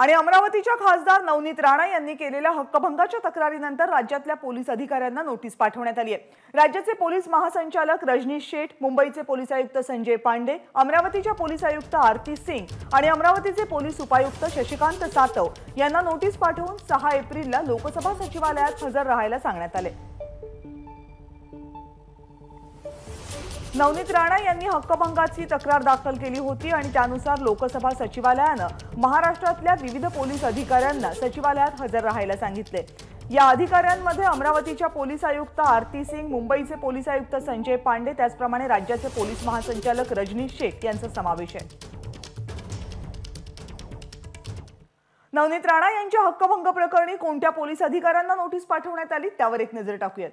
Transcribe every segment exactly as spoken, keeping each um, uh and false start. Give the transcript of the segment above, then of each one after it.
आणि अमरावतीच्या खासदार नवनीत राणा यांनी केलेल्या हक्कभंगाच्या तक्रारीनंतर राज्यातल्या पोलीस अधिकाऱ्यांना नोटीस पाठवण्यात आली आहे। राज्याचे पोलीस महासंचालक रजनीश शेठ, मुंबईचे पोलीस आयुक्त संजय पांडे, अमरावतीच्या पोलीस आयुक्त आरती सिंह आणि अमरावतीचे पोलीस उपायुक्त शशिकांत सातव यांना नोटीस पाठवून सहा एप्रिलला लोकसभा सचिवालयात हजर राहायला सांगण्यात आले। नवनीत राणा यांनी हक्कभंगाची तक्रार दाखल केली होती आणि त्यानुसार लोकसभा सचिवालयानं महाराष्ट्रातल्या विविध पोलीस अधिकाऱ्यांना सचिवालयात हजर राहायला सांगितले। या अधिकाऱ्यांमध्ये अमरावतीच्या पोलीस आयुक्त आरती सिंह, मुंबईचे पोलीस आयुक्त संजय पांडे, त्याचप्रमाणे राज्याचे पोलीस महासंचालक रजनीश शेठ यांचा समावेश आहे। नवनीत राणा यांच्या हक्कभंग प्रकरणी कोणत्या पोलीस अधिकाऱ्यांना नोटीस पाठवण्यात आली त्यावर एक नजर टाकूयात।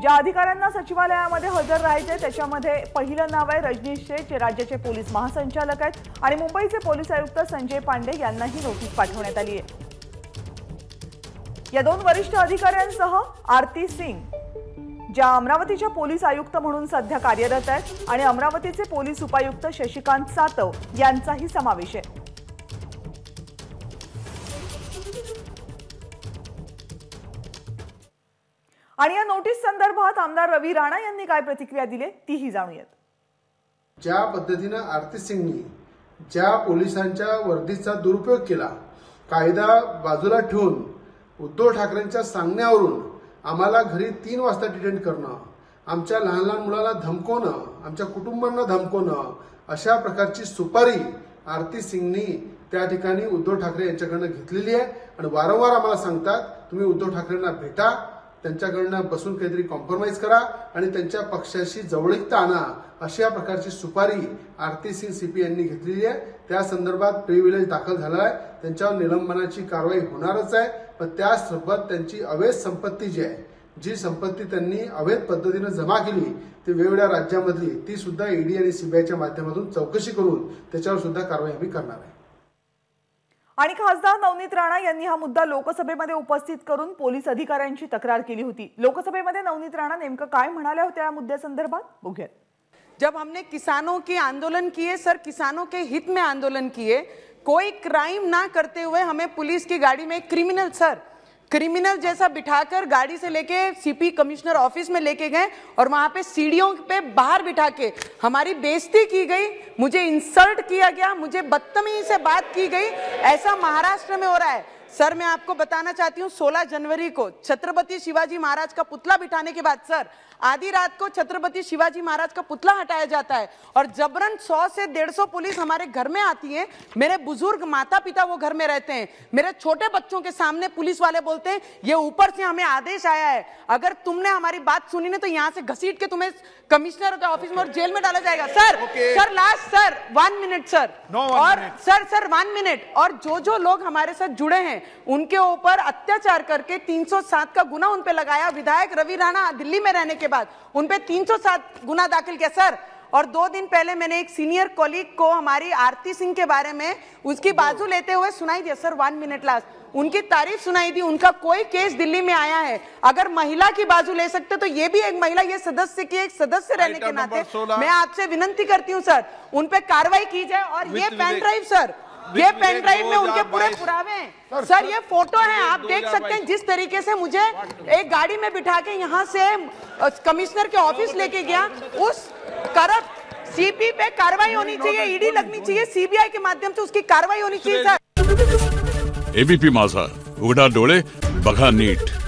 ज्या अधिकाऱ्यांना सचिवालयामध्ये हजर राहायचे त्याच्यामध्ये पहिलं नाव आहे रजनीश शेठ, राज्याचे पोलीस महासंचालक आहेत आणि मुंबईचे पोलीस आयुक्त संजय पांडे यांनाही नोटीस पाठवण्यात आली आहे। या दोन वरिष्ठ अधिकाऱ्यांसह आरती सिंह, ज्या अमरावतीच्या पोलीस आयुक्त म्हणून सध्या कार्यरत आहेत, आणि अमरावतीचे पोलीस उपायुक्त शशिकांत सातव यांचाही समावेश आहे। आणि या नोटीस संदर्भात आमदार रवि राणा यांनी काय प्रतिक्रिया दिली तीही जाणूयात। ज्या पद्धतीने आरती सिंगनी ज्या पोलिसांच्या वर्दीचा दुरुपयोग केला, कायदा बाजूला ठेवून उद्धव ठाकरेंच्या सांगण्यावरून आम्हाला घरी तीन वाजता डिटेन करणं, आमच्या लहान लहान मुलाला धमकवणं, आमच्या कुटुंबांना धमकवणं, अशा प्रकारची सुपारी आरती सिंगनी त्या ठिकाणी उद्धव ठाकरे यांच्याकडनं घेतलेली आहे आणि वारंवार आम्हाला सांगतात तुम्ही उद्धव ठाकरेंना भेटा, त्यांच्याकडनं बसून काहीतरी कॉम्प्रोमाइज करा आणि त्यांच्या पक्षाशी जवळीकता आणा, अशा प्रकारची सुपारी आरती सिंह सीपी यांनी घेतलेली आहे। त्या संदर्भात प्रिव्हिलेज दाखल झाला आहे, त्यांच्यावर निलंबनाची कारवाई होणारच आहे, पण त्यासोबत त्यांची अवैध संपत्ती जी आहे, जी संपत्ती त्यांनी अवैध पद्धतीने जमा केली ती वेगवेगळ्या राज्यामधली, ती सुद्धा ईडी आणि सीबीआयच्या माध्यमातून चौकशी करून त्याच्यावर सुद्धा कारवाई आम्ही करणार आहे। आणि खासदार नवनीत राणा यांनी हा मुद्दा लोकसभेमध्ये उपस्थित करून पोलीस अधिकाऱ्यांची तक्रार केली होती। लोकसभेमध्ये नवनीत राणा नेमका काय म्हणाले होते या मुद्द्या संदर्भात बघूया। जब हमने किसानों के आंदोलन किए सर, किसानों के हित में आंदोलन किए, कोई क्राइम ना करते हुए हमें पुलिस की गाड़ी में क्रिमिनल सर क्रिमिनल जैसा बिठाकर गाड़ी से लेके सीपी कमिश्नर ऑफिस में लेके गए और वहां पे सीढ़ियों पे बाहर बिठा के हमारी बेइज्जती की गई, मुझे इंसल्ट किया गया, मुझे बदतमीजी से बात की गई। ऐसा महाराष्ट्र में हो रहा है सर। मैं आपको बताना चाहती हूँ सोलह जनवरी को छत्रपति शिवाजी महाराज का पुतला बिठाने के बाद सर आधी रात को छत्रपति शिवाजी महाराज का पुतला हटाया जाता है और जबरन सौ से डेढ़ सौ पुलिस हमारे घर में आती है। मेरे बुजुर्ग माता पिता वो घर में रहते हैं, मेरे छोटे बच्चों के सामने पुलिस वाले बोलते हैं ये ऊपर से हमें आदेश आया है, अगर तुमने हमारी बात सुनी ना तो यहाँ से घसीट के तुम्हें कमिश्नर के ऑफिस में और जेल में डाला जाएगा sir. Sir last sir one minute sir और सर सर वन मिनट और जो जो लोग हमारे साथ जुड़े हैं उनके ऊपर अत्याचार करके तीन सौ सात का गुना उन पे लगाया। विधायक रवि राणा दिल्ली में रहने के बाद उन पे तीन सौ सात गुना दाखिल किया सर। और दो दिन पहले मैंने एक सीनियर कॉलीग को हमारी आरती सिंह के बारे में उसकी बाजू लेते हुए सुनाई दिया सर, वन मिनट लास्ट, उनकी तारीफ सुनाई दी। उनका कोई केस दिल्ली में आया है, अगर महिला की बाजू ले सकते तो ये भी एक महिला, ये सदस्य की एक सदस्य रहने के नाते मैं आपसे विनती करती हूँ सर उन पे कार्रवाई की जाए। और ये पेन ड्राइव सर, ये पेन ड्राइव में उनके पूरे पुरावे हैं सर, सर ये फोटो है, आप देख सकते हैं जिस तरीके से मुझे एक गाड़ी में बिठा के यहाँ से कमिश्नर के ऑफिस लेके गया। उस करप्ट सीपी पे कार्रवाई होनी चाहिए, ईडी लगनी चाहिए, सीबीआई के माध्यम से उसकी कार्रवाई होनी चाहिए सर। एबीपी माझा, उघडा डोळे बघा नीट।